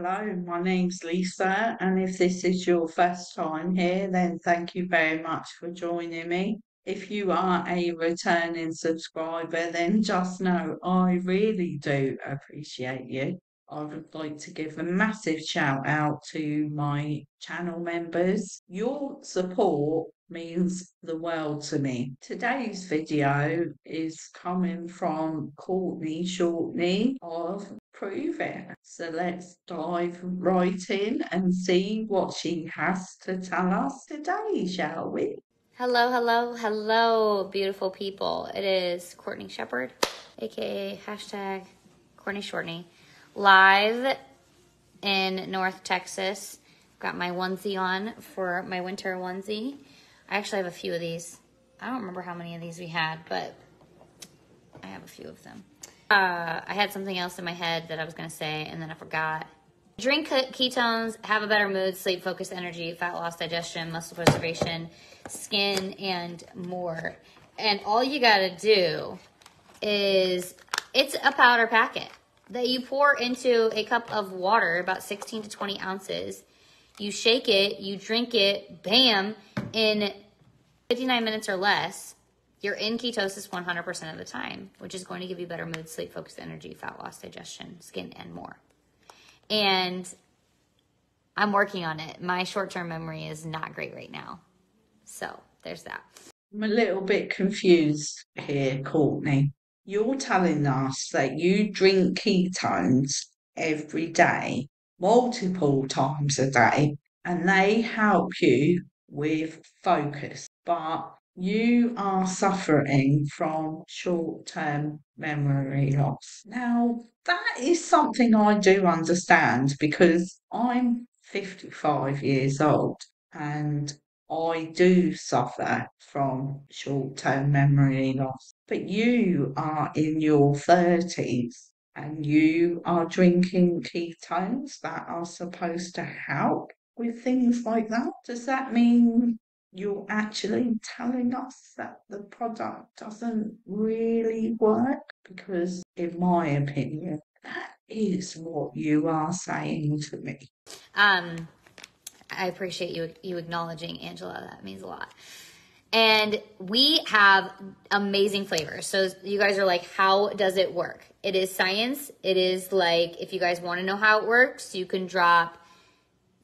Hello, my name's Lisa, and if this is your first time here, then thank you very much for joining me. If you are a returning subscriber, then just know I really do appreciate you. I would like to give a massive shout out to my channel members. Your support means the world to me. Today's video is coming from Courtney Shepherd of Prove It. So let's dive right in and see what she has to tell us today, shall we? Hello, hello, hello, beautiful people. It is Courtney Shepherd, aka hashtag Courtney Shepherd, live in North Texas. Got my onesie on for my winter onesie. I actually have a few of these. I don't remember how many of these we had, but I have a few of them. I had something else in my head that I was going to say, and then I forgot. Drink ketones, have a better mood, sleep, focus, energy, fat loss, digestion, muscle preservation, skin, and more. And all you got to do is, it's a powder packet that you pour into a cup of water, about 16 to 20 ounces. You shake it, you drink it, bam, in 59 minutes or less. You're in ketosis 100% of the time, which is going to give you better mood, sleep, focus, energy, fat loss, digestion, skin, and more. And I'm working on it. My short-term memory is not great right now. So there's that. I'm a little bit confused here, Courtney. You're telling us that you drink ketones every day, multiple times a day, and they help you with focus, but you are suffering from short-term memory loss. Now, that is something I do understand because I'm 55 years old and I do suffer from short-term memory loss. But you are in your 30s and you are drinking ketones that are supposed to help with things like that. Does that mean you're actually telling us that the product doesn't really work? Because in my opinion, that is what you are saying to me. I appreciate you acknowledging, Angela. That means a lot. And we have amazing flavors. So you guys are like, how does it work? It is science. It is like, if you guys want to know how it works, you can drop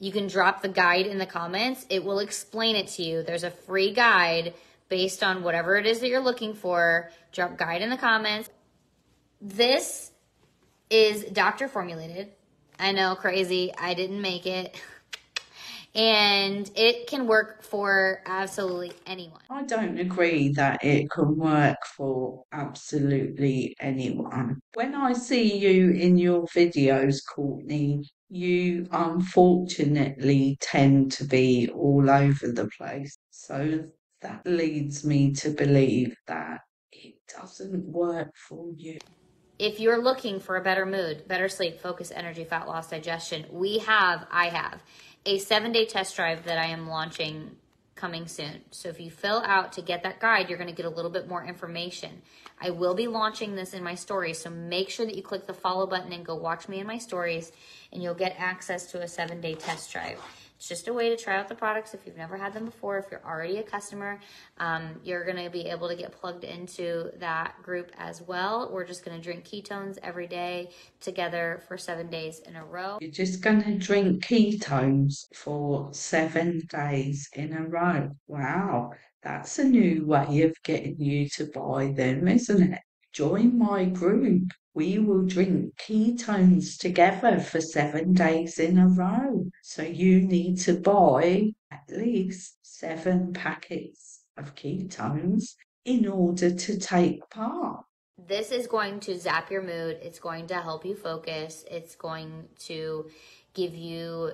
the guide in the comments. It will explain it to you. There's a free guide based on whatever it is that you're looking for. Drop guide in the comments. This is doctor formulated. I know, crazy. I didn't make it. And it can work for absolutely anyone. I don't agree that it can work for absolutely anyone. When I see you in your videos, Courtney, you unfortunately tend to be all over the place. So that leads me to believe that it doesn't work for you. If you're looking for a better mood, better sleep, focus, energy, fat loss, digestion, I have a 7-day test drive that I am launching coming soon. So if you fill out to get that guide, you're going to get a little bit more information. I will be launching this in my stories, so make sure that you click the follow button and go watch me in my stories, and you'll get access to a 7-day test drive. It's just a way to try out the products if you've never had them before. If you're already a customer, you're going to be able to get plugged into that group as well. We're just going to drink ketones every day together for 7 days in a row. You're just going to drink ketones for 7 days in a row. Wow, that's a new way of getting you to buy them, isn't it? Join my group. We will drink ketones together for 7 days in a row. So you need to buy at least 7 packets of ketones in order to take part. This is going to zap your mood. It's going to help you focus. It's going to give you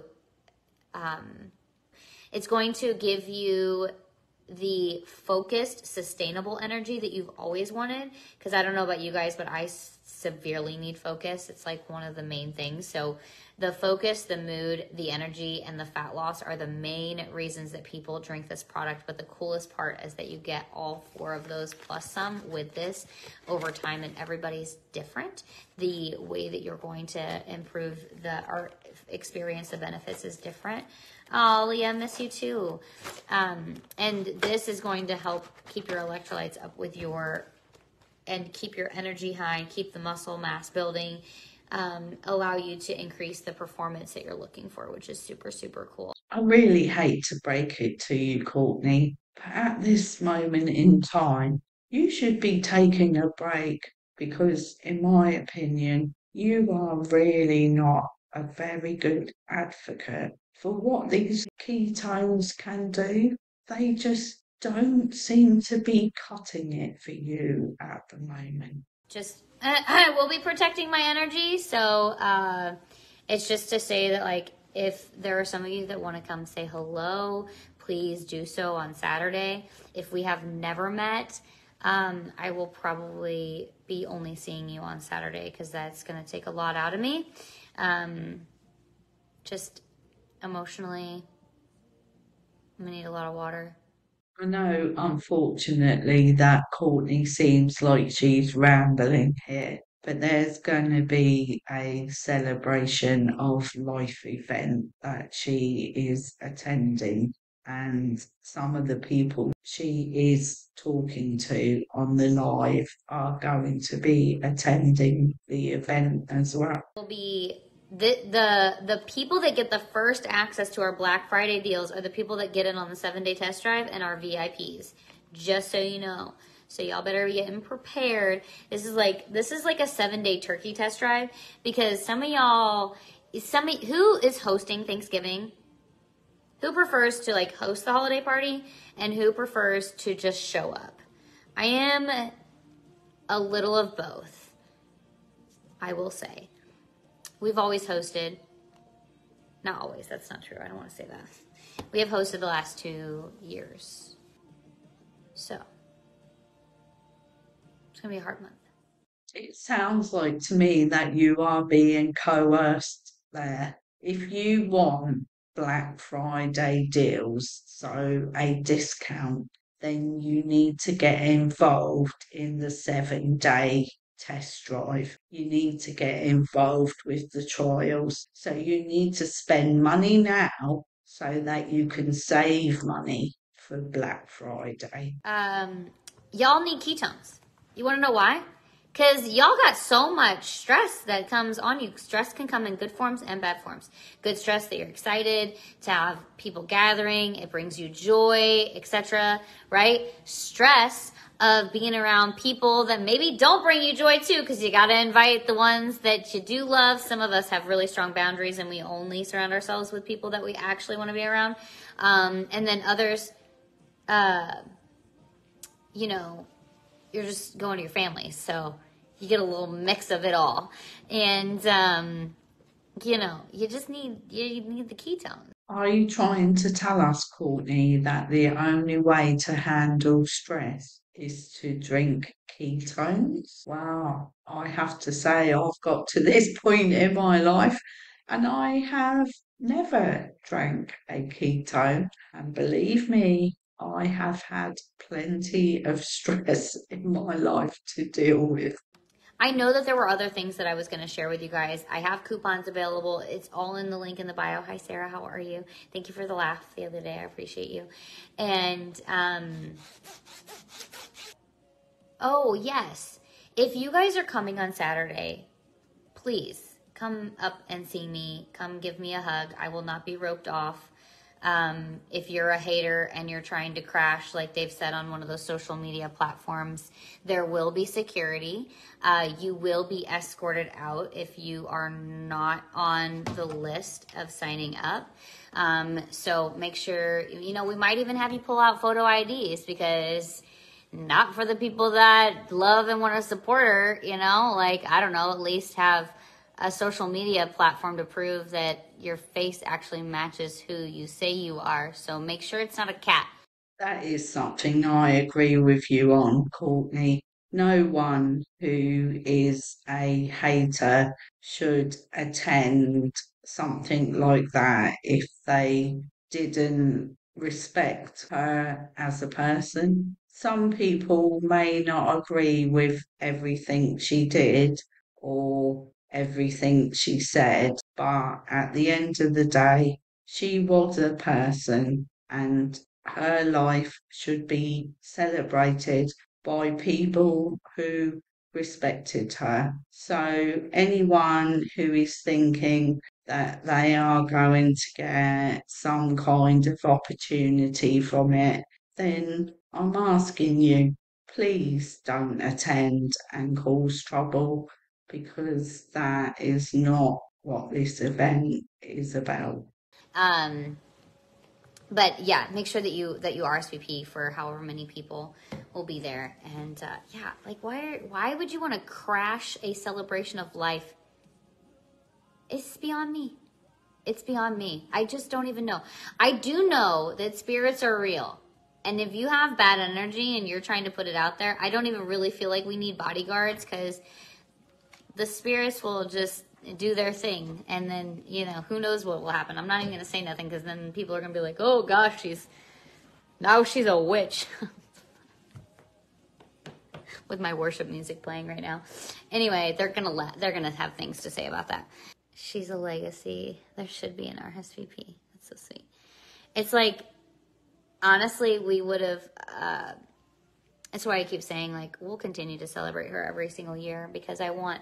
the focused, sustainable energy that you've always wanted. Because I don't know about you guys, but I severely need focus. It's like one of the main things. So the focus, the mood, the energy, and the fat loss are the main reasons that people drink this product. But the coolest part is that you get all four of those plus some with this over time, and everybody's different. The way that you're going to improve the or experience the benefits is different. Oh, Leah, I miss you too. And this is going to help keep your electrolytes up with your, and keep your energy high, keep the muscle mass building, allow you to increase the performance that you're looking for, which is super, super cool. I really hate to break it to you, Courtney, but at this moment in time, you should be taking a break because, in my opinion, you are really not a very good advocate for what these ketones can do. They just don't seem to be cutting it for you at the moment. Just, I will be protecting my energy. So it's just to say that, like, if there are some of you that want to come say hello, please do so on Saturday. If we have never met, I will probably be only seeing you on Saturday because that's going to take a lot out of me. Just emotionally, I'm going to need a lot of water. I know, unfortunately, that Courtney seems like she's rambling here, but there's going to be a celebration of life event that she is attending, and some of the people she is talking to on the live are going to be attending the event as well. We'll be The people that get the first access to our Black Friday deals are the people that get in on the 7-day test drive and our VIPs, just so you know. So y'all better be getting prepared. This is like a 7-day turkey test drive, because some of y'all, who is hosting Thanksgiving? Who prefers to like host the holiday party, and who prefers to just show up? I am a little of both, I will say. We've always hosted, not always, that's not true, I don't want to say that. We have hosted the last 2 years. So, it's going to be a hard month. It sounds like to me that you are being coerced there. If you want Black Friday deals, so a discount, then you need to get involved in the 7-day test drive. You need to get involved with the trials. So you need to spend money now so that you can save money for Black Friday. Y'all need ketones. You want to know why? Because y'all got so much stress that comes on you. Stress can come in good forms and bad forms. Good stress that you're excited to have people gathering, it brings you joy, etc. Right? Stress of being around people that maybe don't bring you joy too, because you got to invite the ones that you do love. Some of us have really strong boundaries and we only surround ourselves with people that we actually want to be around. And then others, you know, you're just going to your family. So you get a little mix of it all. And, you know, you need the ketones. Are you trying to tell us, Courtney, that the only way to handle stress is to drink ketones? Wow. I have to say I've got to this point in my life and I have never drank a ketone. And believe me, I have had plenty of stress in my life to deal with. I know that there were other things that I was going to share with you guys. I have coupons available. It's all in the link in the bio. Hi, Sarah. How are you? Thank you for the laugh the other day. I appreciate you. And, oh, yes. If you guys are coming on Saturday, please come up and see me. Come give me a hug. I will not be roped off. If you're a hater and you're trying to crash, like they've said on one of those social media platforms, there will be security. You will be escorted out if you are not on the list of signing up. So make sure, you know, we might even have you pull out photo IDs, because not for the people that love and want to support her, you know, like, I don't know, at least have a social media platform to prove that your face actually matches who you say you are. So make sure it's not a cat. That is something I agree with you on, Courtney. No one who is a hater should attend something like that if they didn't respect her as a person. Some people may not agree with everything she did or everything she said, but at the end of the day, she was a person and her life should be celebrated by people who respected her. So anyone who is thinking that they are going to get some kind of opportunity from it, then I'm asking you, please don't attend and cause trouble, because that is not what this event is about. But yeah, make sure that you RSVP for however many people will be there. And yeah, like why would you want to crash a celebration of life? It's beyond me. It's beyond me. I just don't even know. I do know that spirits are real. And if you have bad energy and you're trying to put it out there, I don't even really feel like we need bodyguards, because the spirits will just do their thing. And then, you know, who knows what will happen. I'm not even going to say nothing, because then people are going to be like, oh gosh, now she's a witch. With my worship music playing right now. Anyway, they're going to have things to say about that. She's a legacy. There should be an RSVP. That's so sweet. It's like, honestly, we would have, that's why I keep saying, like, we'll continue to celebrate her every single year, because I want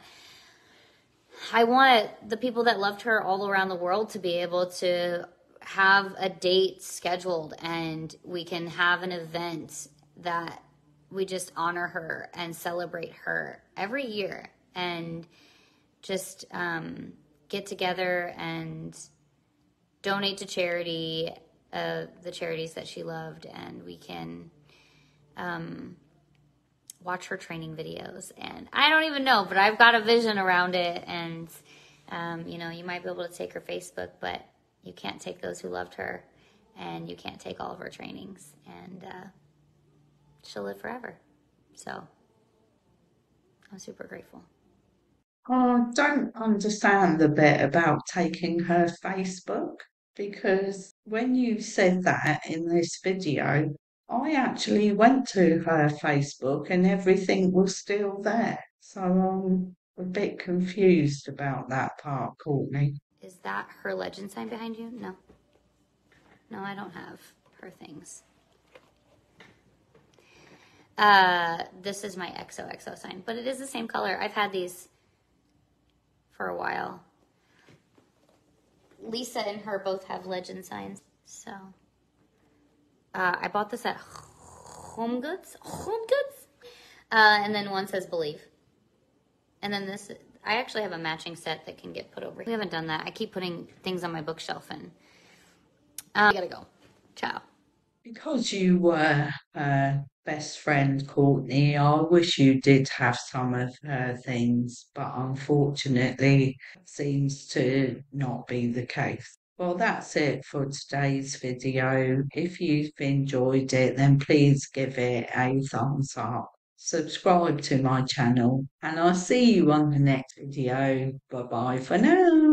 the people that loved her all around the world to be able to have a date scheduled, and we can have an event that we just honor her and celebrate her every year, and just get together and donate to charity, the charities that she loved, and we can watch her training videos. And I don't even know, but I've got a vision around it. And you know, you might be able to take her Facebook, but you can't take those who loved her, and you can't take all of her trainings. And she'll live forever. So I'm super grateful. I don't understand the bit about taking her Facebook, because when you said that in this video, I actually went to her Facebook and everything was still there. So I'm a bit confused about that part, Courtney. Is that her legend sign behind you? No. No, I don't have her things. This is my XOXO sign, but it is the same color. I've had these for a while. Lisa and her both have legend signs. So, I bought this at Home Goods. And then one says believe. And then this, I actually have a matching set that can get put over here. We haven't done that. I keep putting things on my bookshelf, and I gotta go. Ciao. Because you were her best friend, Courtney, I wish you did have some of her things, but unfortunately, it seems to not be the case. Well, that's it for today's video. If you've enjoyed it, then please give it a thumbs up. Subscribe to my channel, and I'll see you on the next video. Bye-bye for now.